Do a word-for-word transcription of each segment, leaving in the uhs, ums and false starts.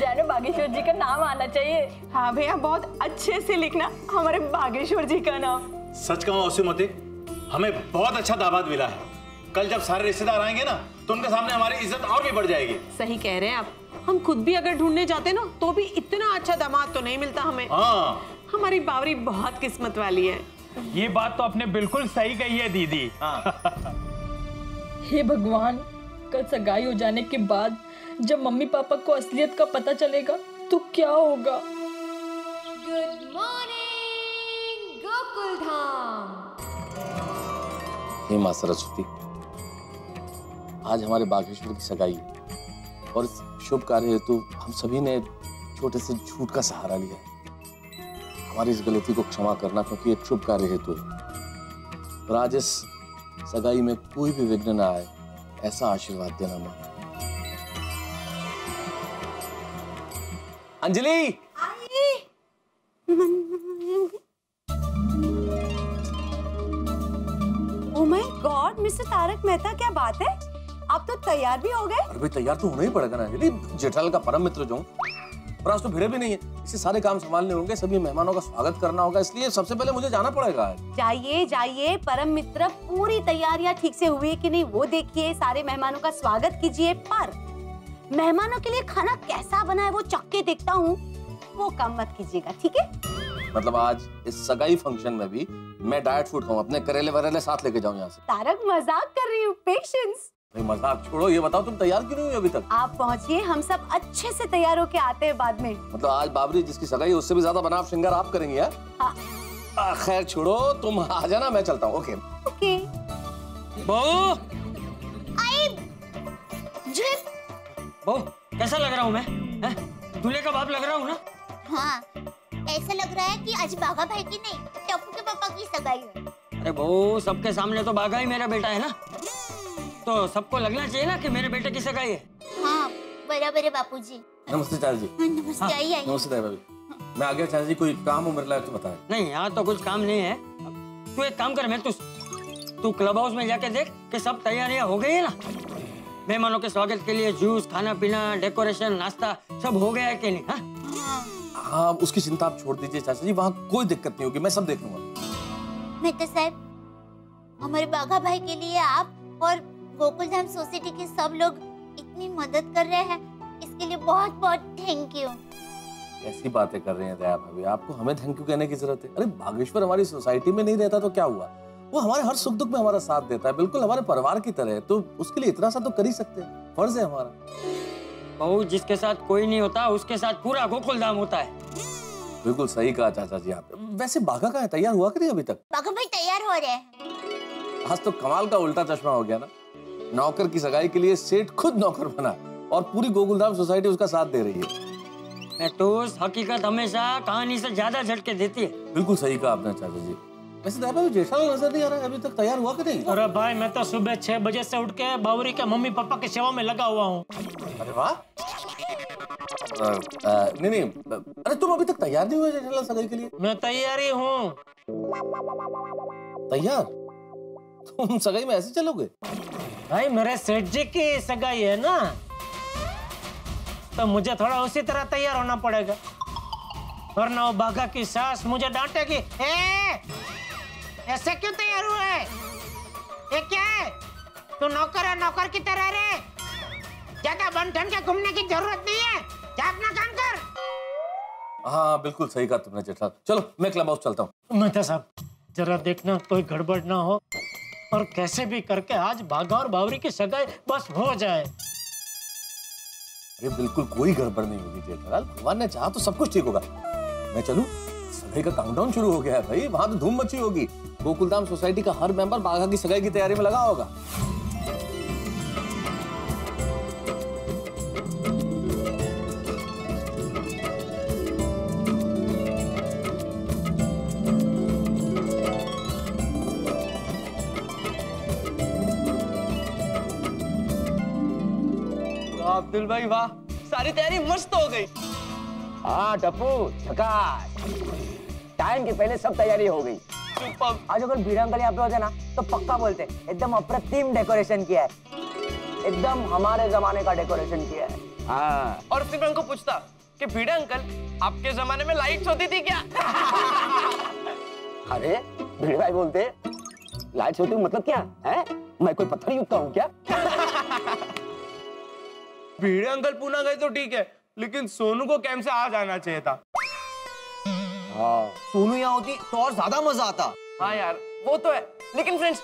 जा रहे हो, बागेश्वर जी का नाम आना चाहिए। हाँ भैया, बहुत अच्छे से लिखना हमारे बागेश्वर जी का नाम। सच कहूं असुमति, हमें बहुत अच्छा दामाद मिला है। कल जब सारे रिश्तेदार आएंगे ना तो उनके सामने हमारी इज्जत और भी बढ़ जाएगी। सही कह रहे हैं आप, हम खुद भी अगर ढूंढने जाते ना तो भी इतना अच्छा दामाद तो नहीं मिलता हमें। हाँ। हमारी बावरी बहुत किस्मत वाली है। ये बात तो आपने बिल्कुल सही कही है दीदी। हाँ। हे भगवान, कल सगाई हो जाने के बाद जब मम्मी पापा को असलियत का पता चलेगा तो क्या होगा। Good morning Gokuldham. हे माँ सरस्वती, आज हमारे बागेश्वर की सगाई है और इस शुभ कार्य हेतु हम सभी ने छोटे से झूठ का सहारा लिया है। हमारी इस गलती को क्षमा करना, क्योंकि एक शुभ कार्य हेतु है। आज इस सगाई में कोई भी विघ्न ना आए, ऐसा आशीर्वाद देना मां। Anjali, oh my God mister Tarak Mehta, क्या बात है, आप तो तैयार भी हो गए। अरे भाई, तैयार तो होना ही पड़ेगा ना अंजलि, जेठालाल का परम मित्र जो। पर आज तो भिड़े भी नहीं है, इसे सारे काम संभालने होंगे, सभी मेहमानों का स्वागत करना होगा, इसलिए सबसे पहले मुझे जाना पड़ेगा। जाइए जाइए परम मित्र, पूरी तैयारियां ठीक से हुई कि नहीं वो देखिए, सारे मेहमानों का स्वागत कीजिए। पर मेहमानों के लिए खाना कैसा बना है वो चख के देखता हूँ, वो काम मत कीजिएगा, ठीक है। मतलब आज इस सगाई फंक्शन में भी मैं डाइट फूड खाऊं, अपने करेले वरेले साथ लेके जाऊँ यहाँ से। तारक, मजाक कर रही हूँ, पेशेंस। मजाक छोड़ो, ये बताओ तुम तैयार क्यों नहीं हुई अभी तक? आप पहुंचिए, हम सब अच्छे से तैयार होके आते हैं बाद में। मतलब आज बाबरी जिसकी सगाई, उससे भी ज़्यादा बनाव श्रृंगार आप करेंगी यार। हाँ। खैर छोड़ो, तुम आ जाना, मैं चलता हूँ। Okay okay. बहू, कैसा लग रहा हूँ मैं? दूल्हे का बाप लग रहा हूँ ना। हाँ, ऐसा लग रहा है कि आज बाघा भाई की नहीं, टप्पू के पापा की सगाई है। अरे बहू, सबके सामने तो बाघा ही मेरा बेटा है ना, तो सबको लगना चाहिए ना कि मेरे बेटे की सगाई है। हाँ, बराबर है बापूजी। नमस्ते चाचा जी। नमस्ते। हाँ, आई आई। नमस्ते भाभी। हाँ। मैं आ गया चाचा जी, कोई काम हो मेरे लिए तो बताएं। नहीं, यहाँ तो कुछ काम नहीं है। तू एक काम कर, मैं तू तू क्लब हाउस में जाके देख कि सब तैयारियाँ हो गई है ना, मेहमानों के स्वागत के लिए जूस, खाना पीना, डेकोरेशन, नाश्ता सब हो गया है की नहीं। हाँ, उसकी चिंता आप छोड़ दीजिए चाचा जी, वहाँ कोई दिक्कत नहीं होगी, मैं सब देख लूंगा। मेहता साहब, हमारे बाघा भाई के लिए आप और गोकुलधाम सोसाइटी के सब लोग इतनी मदद कर रहे हैं, इसके लिए बहुत बहुत थैंक यू। ऐसी बातें कर रहे हैं दया भाभी, आपको हमें थैंक यू कहने की जरूरत है। अरे बागेश्वर हमारी सोसाइटी में नहीं रहता तो क्या हुआ, वो हमारे हर सुख दुख में हमारा साथ देता है, बिल्कुल हमारे परिवार की तरह है, तो उसके लिए इतना सा तो कर ही सकते हैं, फर्ज है हमारा। बहू, जिसके साथ कोई नहीं होता उसके साथ पूरा गोकुलधाम होता है। बिल्कुल सही कहा चाचा जी आप। वैसे बाघा का तैयार हुआ कि नहीं अभी तक? बाघा भाई तैयार हो रहे हैं। आज तो कमाल का उल्टा चश्मा हो गया ना, नौकर की सगाई के लिए सेठ खुद नौकर बना और पूरी गोकुलधाम सोसाइटी उसका साथ दे रही है। मैं तो हकीकत हमेशा कहानी से ज्यादा झटके देती है। बिल्कुल सही कहा आपने चाचा जी। वैसे दादा, जेठालाल नजर नहीं आ रहा है, अभी तक तैयार हुआ कि नहीं? अरे भाई, मैं तो सुबह छह बजे से उठ के बावरी के मम्मी पापा के सेवा में लगा हुआ हूँ। अरे वाह, नहीं नहीं, अरे तुम अभी तक तैयार नहीं हुए जेठालाल सगाई के लिए? मैं तैयार ही हूँ। तैयार? तुम सगाई में ऐसे चलोगे? भाई, मेरे सेठ जी की सगाई है ना, तो मुझे थोड़ा उसी तरह तैयार होना पड़ेगा, वरना वो बाघा की सास मुझे डांटेगी। ए, ऐसे क्यों तैयार हुआ है? ये क्या है? तू नौकर है, नौकर की तरह रहे, ज्यादा बन ठन के घूमने की जरूरत नहीं है, जा अपना काम कर। हाँ, बिल्कुल सही कहा तुमने जेठा। चलो मैं क्लब हाउस चलता हूँ। मेहता साहब, जरा देखना कोई गड़बड़ ना हो, और कैसे भी करके आज बाघा और बावरी की सगाई बस हो जाए। अरे बिल्कुल कोई गड़बड़ नहीं होगी जेठालाल, भगवान ने चाहा तो सब कुछ ठीक होगा। मैं चलूं? सगाई का काउंटडाउन शुरू हो गया है भाई, वहां तो धूम मची होगी। गोकुलधाम सोसाइटी का हर मेंबर बाघा की सगाई की तैयारी में लगा होगा। अब्दुल भाई, वाह, सारी तैयारी मस्त हो गई। हाँ टप्पू, झकास, टाइम के पहले सब तैयारी हो गई। आज अगर भीड़ अंकल यहाँ पे होते ना तो पक्का बोलते एकदम अप्रतिम डेकोरेशन किया है, एकदम हमारे जमाने का डेकोरेशन किया है। हाँ। और फिर मैं उनको पूछता कि भिड़े अंकल आपके जमाने में लाइट्स होती थी क्या? अरे भिड़े भाई बोलते लाइट्स होती मतलब क्या है? मैं कोई पत्थर ही उठता हूँ क्या? भिड़े अंकल पूना गए तो ठीक है, लेकिन सोनू को कैंप से आ जाना चाहिए था। हाँ। सोनू यहाँ होती तो और ज्यादा मजा आता। हाँ यार वो तो है, लेकिन फ्रेंड्स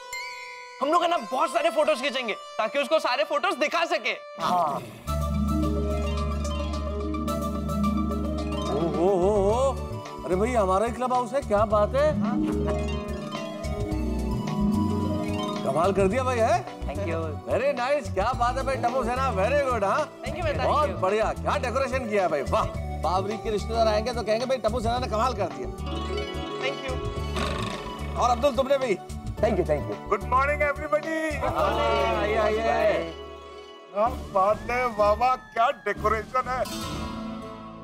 हम लोग है ना बहुत सारे फोटोज खींचेंगे ताकि उसको सारे फोटोज दिखा सके। हाँ। ओ, ओ, ओ, अरे भाई हमारा ही क्लब हाउस है, क्या बात है। हाँ। कमाल कर दिया भाई है। Thank you. वेरी नाइस, क्या बात है भाई टपू सेना, वेरी गुड। हाँ थैंक यू, बहुत बढ़िया, क्या डेकोरेशन किया है भाई, वाह। बाबरी के रिश्तेदार आएंगे तो कहेंगे भाई टपू सेना ने कमाल कर दिया। Thank you. और अब्दुल तुमने भी thank you thank you. Good morning everybody. आइए आइए। क्या बात है, वाह क्या डेकोरेशन है।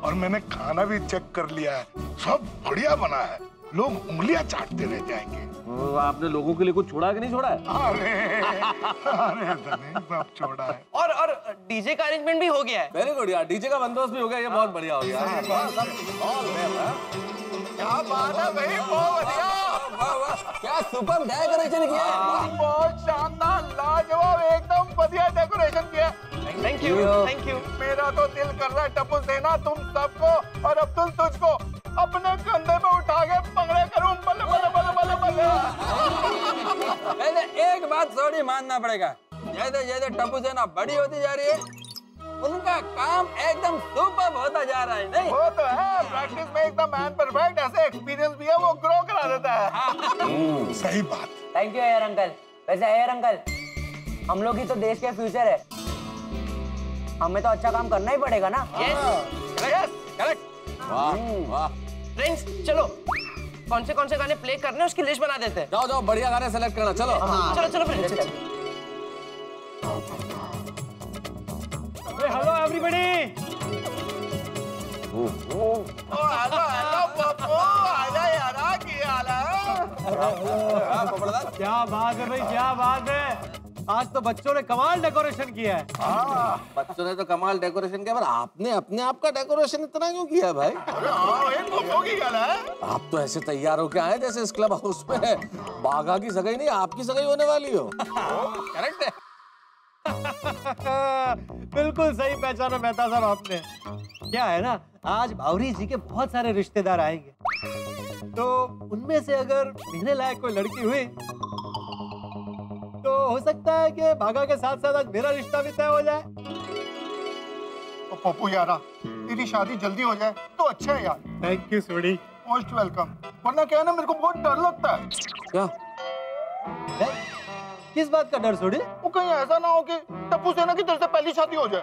और मैंने खाना भी चेक कर लिया है, सब बढ़िया बना है, लोग उंगलियां चाटते रह जाएंगे। आपने लोगों के लिए कुछ छोड़ा कि नहीं छोड़ा है? अरे अरे नहीं सब छोड़ा है। और और डीजे का अरेंजमेंट भी हो गया है। वेरी गुड यार, डीजे का बंदोबस्त भी हो गया, ये बहुत बढ़िया हो गया। क्या बात है भाई, बहुत बढ़िया, क्या सुपर डेकोरेशन किया है, बहुत शानदार लाजवाब, एकदम बढ़िया डेकोरेशन किया। Thank you thank you. मेरा तो दिल कर रहा है टपू सेना तुम सबको और अब्दुल तुझको अपने कंधे पे उठा के पकड़े करूं, बल्ले बल्ले बल्ले बल्ले बल्ले। पहले एक बात थोड़ी मानना पड़ेगा, जैसे जैसे टपू सेना बड़ी होती जा रही है उनका काम एकदम सुपर होता जा रहा है। नहीं वो तो है, प्रैक्टिस में एकदम मैन परफेक्ट, ऐसे एक्सपीरियंस भी है वो ग्रो करा देता है। सही बात। Thank you air uncle. वैसे एयर अंकल हम लोग ही तो देश के फ्यूचर है, हमें तो अच्छा काम करना ही पड़ेगा ना। Yes yes correct. वाह वाह। फ्रेंड्स चलो कौन से कौन से गाने प्ले करने उसकी लिस्ट बना देते हैं। जाओ जाओ बढ़िया गाने सेलेक्ट करना। चलो चलो चलो friends. Hello everybody. Oh hello hello Pappu, आजा यार, आ क्या हाल है पोपटलाल? क्या बात है भाई, क्या बात है, आज तो बच्चों ने कमाल डेकोरेशन किया है। हां बच्चों ने तो कमाल डेकोरेशन किया, पर आपने अपने आप का डेकोरेशन इतना क्यों किया भाई? हां ये पप्पू की गल है, आप तो ऐसे तैयार हो के आए जैसे इस क्लब हाउस में बाघा की सगाई नहीं आपकी सगाई होने वाली हो। करेक्ट है, बिल्कुल सही पहचाना मेहता साहब आपने। क्या है ना आज बावरी जी के बहुत सारे रिश्तेदार आएंगे, तो उनमें से अगर मेरे लायक कोई लड़की हुई तो हो सकता है कि भागा के साथ साथ आज मेरा रिश्ता भी तय हो जाए। तो पप्पू यारा तेरी शादी जल्दी हो जाए तो अच्छा है यार। Thank you Sodhi, most welcome. वरना क्या है ना मेरे को बहुत डर लगता है। क्या दे? किस बात का डर सोडी? वो कहीं ऐसा ना हो कि टप्पू सेना की तरफ से पहली शादी हो जाए।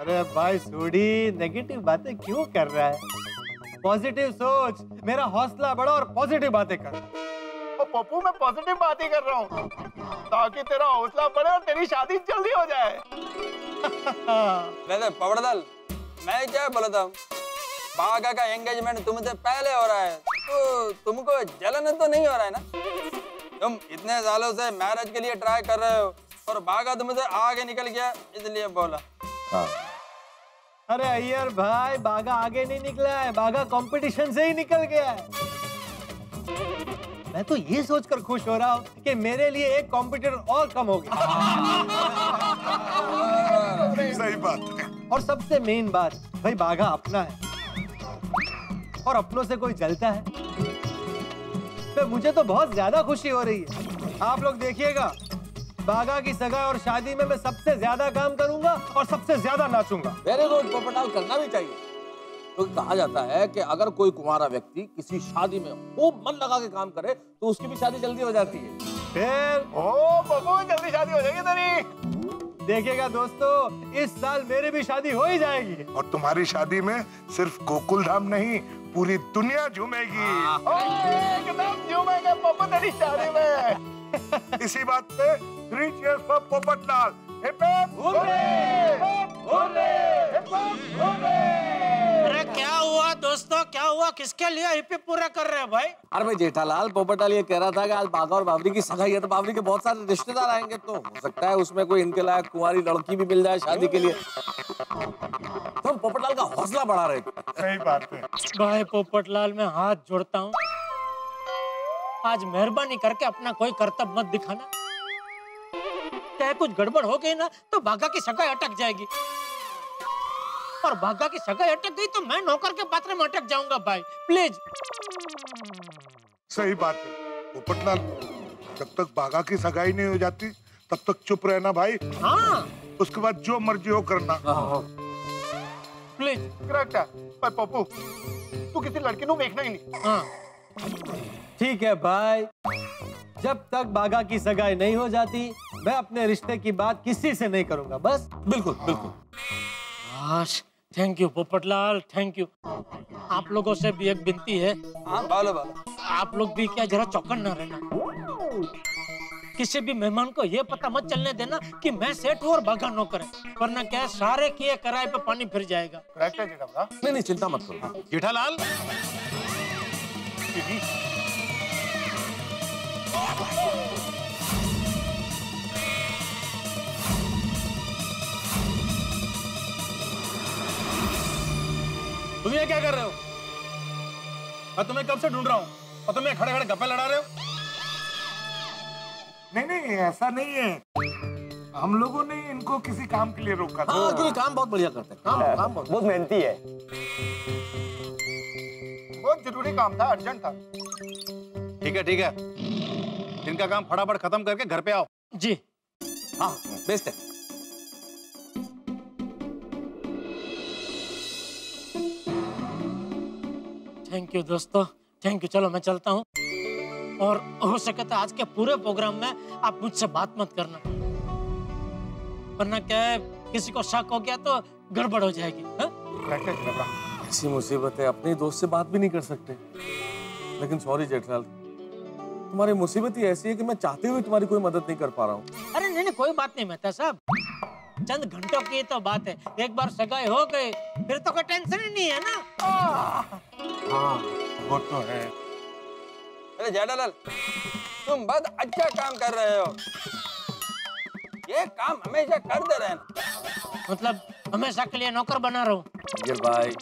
अरे भाई सोडी नेगेटिव बातें क्यों कर रहा है, पॉजिटिव सोच, मेरा हौसला बढ़ा और पॉजिटिव बातें कर। ओ पप्पू मैं पॉजिटिव बातें कर रहा हूँ ताकि तेरा हौसला बढ़े और तेरी शादी जल्दी हो जाए। वैसे पोपटलाल मैं क्या बोला था, बाघा का एंगेजमेंट तुमसे पहले हो रहा है तो तुमको जलन तो नहीं हो रहा है ना? तुम इतने सालों से मैरिज के लिए ट्राई कर रहे हो और बाघा तुमसे आगे निकल गया इसलिए बोला। हाँ। अरे अय्यर भाई बाघा आगे नहीं निकला है, बाघा कंपटीशन से ही निकल गया है। मैं तो ये सोचकर खुश हो रहा हूँ कि मेरे लिए एक कॉम्पिटिटर और कम हो गया। सही बात है। और सबसे मेन बात भाई बाघा अपना है और अपनों से कोई जलता है तो मुझे तो बहुत ज्यादा खुशी हो रही है। आप लोग देखिएगा बाघा की सगाई और शादी में मैं सबसे ज्यादा काम करूंगा और सबसे ज्यादा नाचूंगा। वेरी गुड पोपटलाल, करना भी चाहिए। तो कहा जाता है कि अगर कोई कुंवारा व्यक्ति किसी शादी में खूब मन लगा के काम करे तो उसकी भी शादी जल्दी हो जाती है। फिर ओ बब्बू जल्दी शादी हो जाएगी तेरी। देखिएगा दोस्तों इस साल मेरी भी शादी हो ही जाएगी। और तुम्हारी शादी में सिर्फ गोकुलधाम नहीं पूरी दुनिया झूमेगी। एकदम झूमेंगे पप्पू तेरी शादी में। इसी बात पे three cheers for Popatlal. Hip hip hooray hooray hip hip होरे। क्या हुआ दोस्तों, क्या हुआ? किसके लिए आईपी पूरा कर रहे हैं भाई? अरे भाई जेठालाल पोपटलाल ये कह रहा था कि आज बाघा और बावरी की सगाई है तो बावरी के बहुत सारे रिश्तेदार आएंगे, तो हो सकता है उसमें कोई इनके लायक कुंवारी लड़की भी मिल जाए शादी के लिए। तुम पोपटलाल का हौसला बढ़ा रहे। सही बात है भाई पोपटलाल, मैं हाथ जोड़ता हूँ, आज मेहरबानी करके अपना कोई कर्तव्य मत दिखाना। चाहे कुछ गड़बड़ हो गई ना तो बाघा की सगाई अटक जाएगी, और बाघा की सगाई अटक गई तो मैं नौकर के पात्र में अटक जाऊंगा भाई, प्लीज। सही बात है पोपटलाल, जब तक बाघा की सगाई नहीं हो जाती तब तक चुप रहना भाई। हाँ। उसके बाद जो मर्जी हो करना। हाँ। प्लीज करेक्टा पर पप्पू, तू किसी लड़की को देखना ही नहीं। हाँ। ठीक है भाई, जब तक बाघा की सगाई नहीं हो जाती मैं अपने रिश्ते की बात किसी से नहीं करूंगा, बस। बिल्कुल बिल्कुल। Thank you Popatlal, thank you. आप लोगों से भी एक विनती है, बालो बालो। आप लोग भी क्या जरा चौकन ना रहना, किसी भी मेहमान को ये पता मत चलने देना कि मैं सेठ हूँ और बाघा नौकर है, वरना क्या सारे किए कराए पे पानी फिर जाएगा। नहीं नहीं चिंता मत करो जेठालाल। तुम ये क्या कर रहे हो? मैं तुम्हें कब से ढूंढ रहा हूँ और तुम ये खड़े खड़े गप्पे लड़ा रहे हो। नहीं नहीं ऐसा नहीं है, हम लोगों ने इनको किसी काम के लिए रोका था। हाँ, क्योंकि काम बहुत बढ़िया करते हैं, काम काम बहुत बहुत मेहनती है। बहुत जरूरी काम था, अर्जेंट था। ठीक है ठीक है, इनका काम फटाफट खत्म करके घर पे आओ। जी हाँ बेस्ट है। थैंक यू दोस्तों, थैंक यू। चलो मैं चलता हूँ, और हो सके तो आज के पूरे प्रोग्राम में आप मुझसे बात मत करना, वरना क्या किसी को शक हो गया तो गड़बड़ हो जाएगी। ऐसी मुसीबत है अपने दोस्त से बात भी नहीं कर सकते। लेकिन सॉरी जेठलाल, तुम्हारी मुसीबत ही ऐसी है कि मैं चाहते हुए तुम्हारी कोई मदद नहीं कर पा रहा हूँ। अरे नहीं नहीं कोई बात नहीं मेहता साहब, चंद घंटों की तो बात है, एक बार सगाई हो गई फिर तो कोई टेंशन ही नहीं है ना। हाँ वो तो है। अरे जेठालाल तुम बहुत अच्छा काम कर रहे हो, ये काम हमेशा करते रहना। मतलब हमेशा के लिए नौकर बना रहो ये भाई?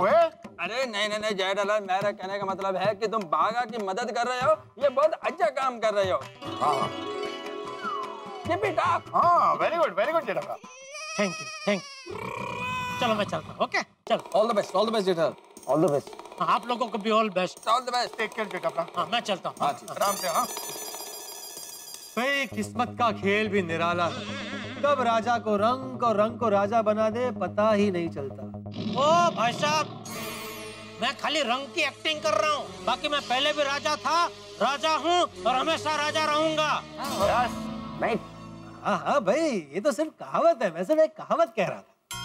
ओए अरे नहीं नहीं नहीं जेठालाल, मेरा कहने का मतलब है कि तुम बाघा की मदद कर रहे हो, ये बहुत अच्छा काम कर रहे हो। हाँ हाँ very good very good Jetha. Thank you thank you. चलो मैं चलता हूँ। ओके चल, all the best all the best Jetha, all the best. आप लोगों को भी all best all the best, take care Jetha. हाँ मैं चलता हूँ आराम से। हाँ भाई किस्मत का खेल भी निराला, कब राजा को रंग और रंग को राजा बना दे पता ही नहीं चलता। ओ भाई साहब मैं खाली रंग की एक्टिंग कर रहा हूँ, बाकी मैं पहले भी राजा था, राजा हूँ और हमेशा राजा रहूंगा। हाँ हाँ भाई ये तो सिर्फ कहावत है, मैं सिर्फ एक कहावत कह रहा था।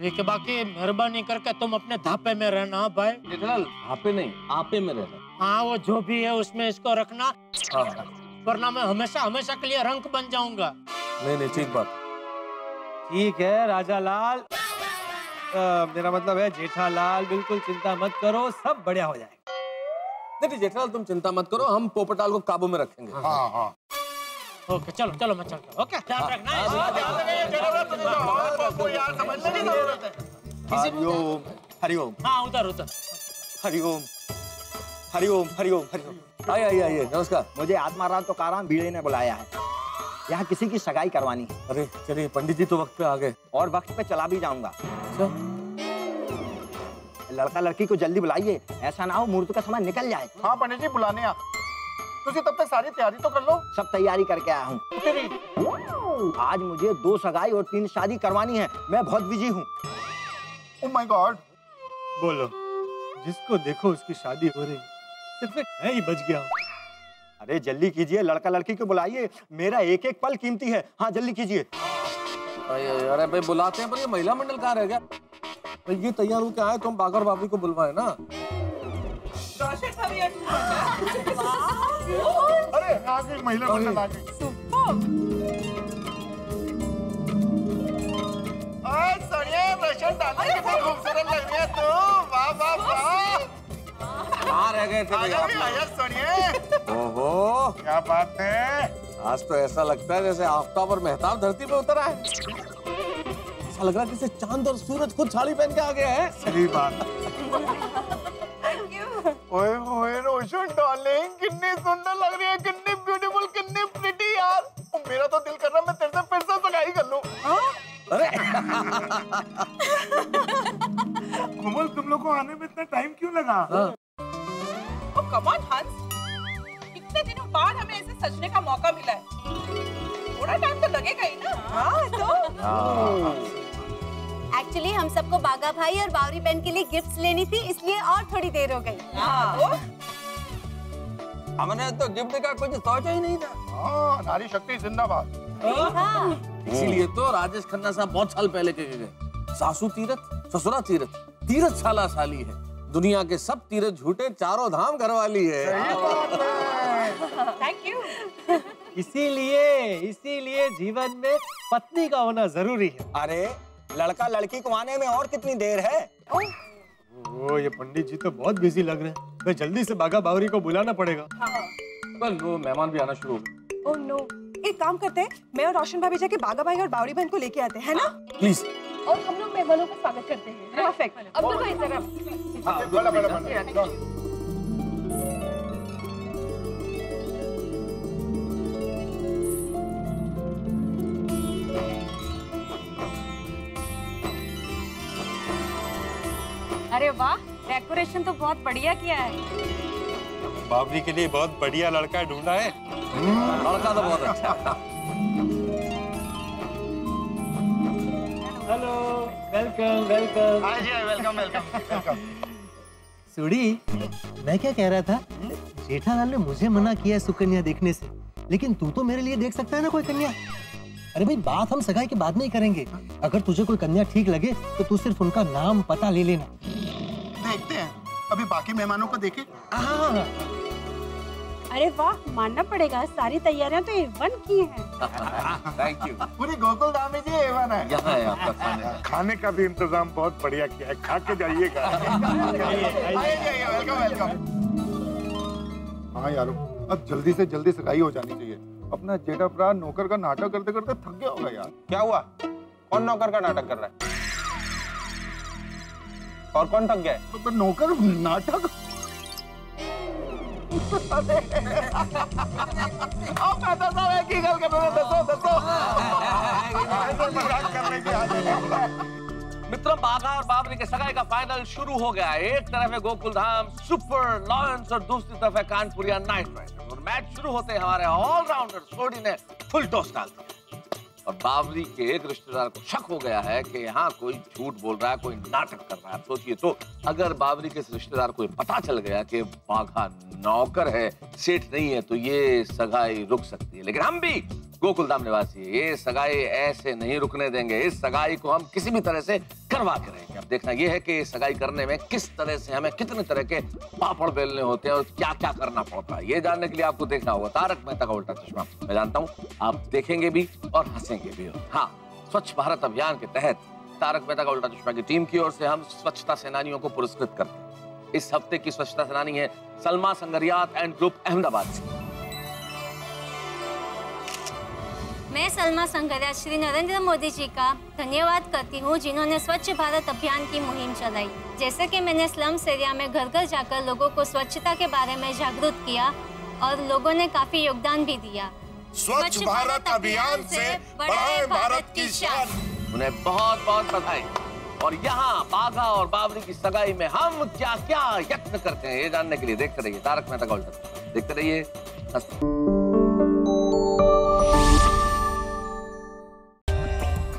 ठीक है, बाकी मेहरबानी करके तुम अपने धापे में रहना भाई। धापे नहीं आपे में रहना। हाँ वो जो भी है उसमें इसको रखना, वरना मैं हमेशा हमेशा के लिए रंक बन जाऊंगा। नहीं नहीं ठीक बात। ठीक है राजा लाल, आ, मेरा मतलब है जेठा लाल, बिल्कुल चिंता मत करो, सब बढ़िया हो जाएगा। नहीं जेठा लाल तुम चिंता मत करो, हम पोपटलाल को काबू में रखेंगे। हाँ हाँ ओके चलो चलो मैं चलता हूँ। ओके ध्यान रखना है। हरिओम हरिओम। हाँ उधर उधर। हरिओम हरिओम हरिओम हरिओम। आइए आइए आइए नमस्कार। मुझे आत्माराम तो काराम भीड़े ने बुलाया है, यहाँ किसी की सगाई करवानी है। अरे चलिए पंडित जी तो वक्त पे आ गए, और वक्त पे चला भी जाऊंगा। लड़का लड़की को जल्दी बुलाइए, ऐसा ना हो मुहूर्त का समय निकल जाए। हाँ पंडित जी बुलाने आप, तुझे तब तक सारी तैयारी तो कर लो। सब तैयारी करके आया हूँ, आज मुझे दो सगाई और तीन शादी करवानी है, मैं बहुत बिजी हूँ। Oh my God. बोलो, जिसको देखो उसकी शादी हो रही, सिर्फ मैं ही बच गया हूँ। अरे जल्दी कीजिए, लड़का लड़की को बुलाइए, मेरा एक एक पल कीमती है। हाँ जल्दी कीजिए। अरे भाई बुलाते हैं, पर ये महिला मंडल कहाँ रह गया? ये तैयार हो क्या है, तुम बाघा और बावरी को बुलवाए ना। अरे आगे महिला मंडल आ गई। सुपर। आज साड़ी अरे रोशन डाले कितनी खूबसूरत लग रही है तू, वाह वाह वाह। कहाँ रह गए थे भैया? आजा सुनिए। ओहो क्या बात है, आज तो ऐसा लगता है जैसे आफ्ताब और मेहताब धरती पे उतर आए। ऐसा लग रहा है जैसे चांद और सूरज खुद साड़ी पहन के आ गया है। सही बात। ओए ओए रोशन डार्लिंग, कितनी सुंदर लग रही है, कितनी ब्यूटीफुल, कितनी प्रिटी यार। मेरा तो दिल कर रहा है मैं तेरे से फिर से सगाई कर लूं। अरे कमल, तुम लोग को आने में इतना टाइम क्यों लगा? ओ कम ऑन हंस, कितने दिनों बाद हमें ऐसे सजने का मौका मिला है, थोड़ा टाइम तो लगेगा ही ना। हाँ तो एक्चुअली हम सबको बागा भाई और बावरी बहन के लिए गिफ्ट्स लेनी थी, इसलिए और थोड़ी देर हो गई। हमने तो गिफ्ट का कुछ सोचा ही नहीं था। नारी शक्ति जिंदाबाद। इसीलिए तो राजेश खन्ना साहब बहुत साल पहले कह गए, सासू तीरथ ससुरा तीरथ तीरथ साला साली है, दुनिया के सब तीरथ झूठे चारों धाम घरवाली है। Thank you. इसीलिए इसीलिए जीवन में पत्नी का होना जरूरी है। अरे लड़का लड़की को आने में और कितनी देर है? ओ ये पंडित जी तो बहुत बिजी लग रहे हैं, मैं जल्दी से बागा बावरी को बुलाना पड़ेगा। हाँ। बस वो मेहमान भी आना शुरू हो गए। ओह नो, एक काम करते हैं, मैं और रोशन भाभी जाके बागा भाई और बावरी बहन को लेके आते हैं ना। प्लीज। और हम लोग मेहमानों का स्वागत करते हैं। परफेक्ट। अब्दुल भाई जरा। अरे वाह, डेकोरेशन तो बहुत बढ़िया किया है। बाबरी के लिए बहुत बढ़िया लड़का ढूंढा है। लड़का तो बहुत अच्छा। Hello, welcome welcome. हाँ जी, वेलकम वेलकम। सुड़ी, मैं क्या कह रहा था? जेठालाल ने मुझे मना किया है सुकन्या देखने से, लेकिन तू तो मेरे लिए देख सकता है ना कोई कन्या। अरे भाई, बात हम सगाई के बाद नहीं करेंगे। अगर तुझे कोई कन्या ठीक लगे तो तू सिर्फ उनका नाम पता ले लेना। देखते हैं, अभी बाकी मेहमानों को देखें। अरे वाह, मानना पड़ेगा, सारी तैयारियां तो ए वन की हैं। Thank you. पूरे गोकुलधाम में जी ए वन है। यहाँ है आपका खाने का। खाने का भी इंतजाम बहुत बढ़िया किया है, खा के जाइएगा। Welcome welcome. हाँ यारो, अब जल्दी से जल्दी सगाई हो जानी चाहिए। अपना जेठा भरा नौकर का नाटक करते करते थक गया होगा यार। क्या हुआ, कौन नौकर का नाटक कर रहा है और कौन थक गया है? तो तो नौकर नाटक। मित्रों, बाघा और बाबरी के सगाई का फाइनल शुरू हो गया। एक तरफ है गोकुलधाम सुपर लॉयंस और दूसरी तरफ है कानपुरिया नाइट राइडर्स। और मैच शुरू होते हमारे ऑलराउंडर सोडी ने फुल टॉस डाल दिया और बाबरी के एक रिश्तेदार को शक हो गया है कि यहाँ कोई झूठ बोल रहा है, कोई नाटक कर रहा है। सोचिए तो, अगर बाबरी के इस रिश्तेदार को पता चल गया कि बाघा नौकर है, सेठ नहीं है, तो ये सगाई रुक सकती है। लेकिन हम भी गोकुलधाम निवासी है, ये सगाई ऐसे नहीं रुकने देंगे। इस सगाई को हम किसी भी तरह से करवा के रहेंगे। अब देखना यह है कि सगाई करने में किस तरह से हमें कितने तरह के पापड़ बेलने होते हैं और क्या क्या करना पड़ता है, ये जानने के लिए आपको देखना होगा तारक मेहता का उल्टा चश्मा। मैं जानता हूँ आप देखेंगे भी और हंसेंगे भी। हाँ, स्वच्छ भारत अभियान के तहत तारक मेहता का उल्टा चश्मा की टीम की ओर से हम स्वच्छता सेनानियों को पुरस्कृत करते हैं। इस हफ्ते की स्वच्छता सेनानी है सलमा संगरिया एंड ग्रुप अहमदाबाद से। मैं सलमा संगरिया श्री नरेंद्र मोदी जी का धन्यवाद करती हूँ, जिन्होंने स्वच्छ भारत अभियान की मुहिम चलाई। जैसे कि मैंने स्लम्स एरिया में घर घर जाकर लोगों को स्वच्छता के बारे में जागरूक किया और लोगों ने काफी योगदान भी दिया। स्वच्छ भारत अभियान से बढ़ाए भारत की शान। उन्हें बहुत बहुत बधाई। और यहाँ बाघा और बाबरी की सगाई में हम क्या क्या यत्न करते हैं, ये जानने के लिए देखते रहिए तारक मेहता का उल्टा चश्मा। देखते रहिए।